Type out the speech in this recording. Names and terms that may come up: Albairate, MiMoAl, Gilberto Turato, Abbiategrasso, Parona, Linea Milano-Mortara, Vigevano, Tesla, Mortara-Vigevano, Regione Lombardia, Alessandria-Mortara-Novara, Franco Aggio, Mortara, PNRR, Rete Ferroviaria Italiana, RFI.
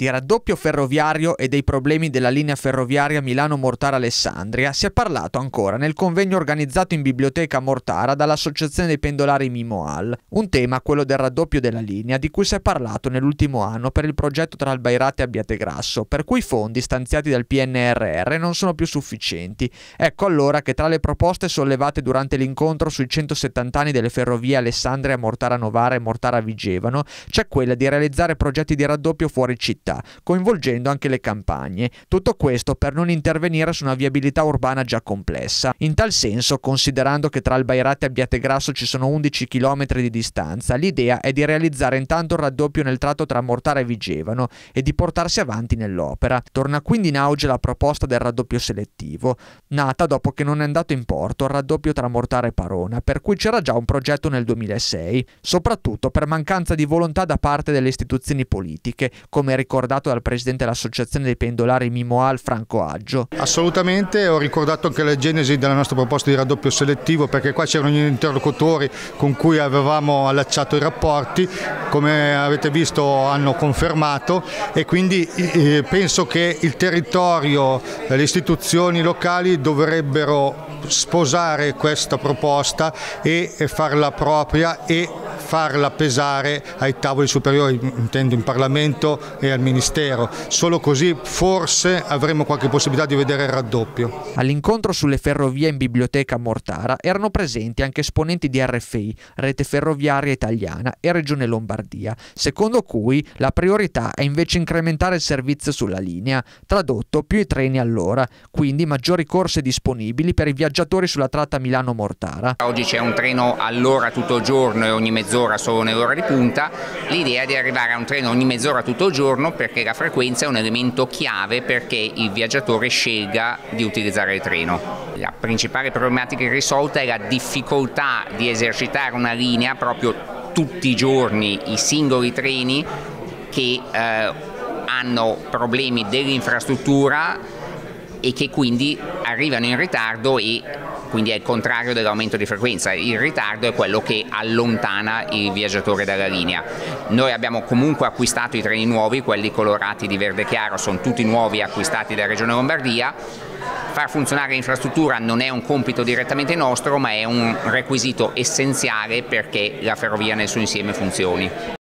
di raddoppio ferroviario e dei problemi della linea ferroviaria Milano-Mortara-Alessandria si è parlato ancora nel convegno organizzato in biblioteca a Mortara dall'Associazione dei Pendolari MiMoAl, un tema, quello del raddoppio della linea, di cui si è parlato nell'ultimo anno per il progetto tra Albairate e Abbiategrasso, per cui i fondi stanziati dal PNRR non sono più sufficienti. Ecco allora che tra le proposte sollevate durante l'incontro sui 170 anni delle ferrovie Alessandria-Mortara-Novara e Mortara-Vigevano c'è quella di realizzare progetti di raddoppio fuori città, coinvolgendo anche le campagne. Tutto questo per non intervenire su una viabilità urbana già complessa. In tal senso, considerando che tra Albairate e Abbiategrasso ci sono 11 km di distanza, l'idea è di realizzare intanto il raddoppio nel tratto tra Mortara e Vigevano e di portarsi avanti nell'opera. Torna quindi in auge la proposta del raddoppio selettivo, nata dopo che non è andato in porto il raddoppio tra Mortara e Parona, per cui c'era già un progetto nel 2006, soprattutto per mancanza di volontà da parte delle istituzioni politiche, come ricordato dal presidente dell'Associazione dei Pendolari MiMoAl, Franco Aggio. Assolutamente, ho ricordato anche la genesi della nostra proposta di raddoppio selettivo, perché qua c'erano gli interlocutori con cui avevamo allacciato i rapporti, come avete visto hanno confermato, e quindi penso che il territorio, le istituzioni locali dovrebbero sposare questa proposta e farla propria e farla pesare ai tavoli superiori, intendo in Parlamento e al Ministero. Solo così forse avremo qualche possibilità di vedere il raddoppio. All'incontro sulle ferrovie in biblioteca Mortara erano presenti anche esponenti di RFI, Rete Ferroviaria Italiana e Regione Lombardia, secondo cui la priorità è invece incrementare il servizio sulla linea, tradotto più i treni all'ora, quindi maggiori corse disponibili per i viaggiatori sulla tratta Milano-Mortara. Oggi c'è un treno all'ora tutto il giorno e ogni mezz'ora solo nell'ora di punta. L'idea è di arrivare a un treno ogni mezz'ora tutto il giorno, perché la frequenza è un elemento chiave perché il viaggiatore scelga di utilizzare il treno. La principale problematica irrisolta è la difficoltà di esercitare una linea proprio tutti i giorni, i singoli treni che hanno problemi dell'infrastruttura e che quindi arrivano in ritardo, e quindi è il contrario dell'aumento di frequenza. Il ritardo è quello che allontana il viaggiatore dalla linea. Noi abbiamo comunque acquistato i treni nuovi, quelli colorati di verde chiaro sono tutti nuovi acquistati dalla Regione Lombardia. Far funzionare l'infrastruttura non è un compito direttamente nostro, ma è un requisito essenziale perché la ferrovia nel suo insieme funzioni.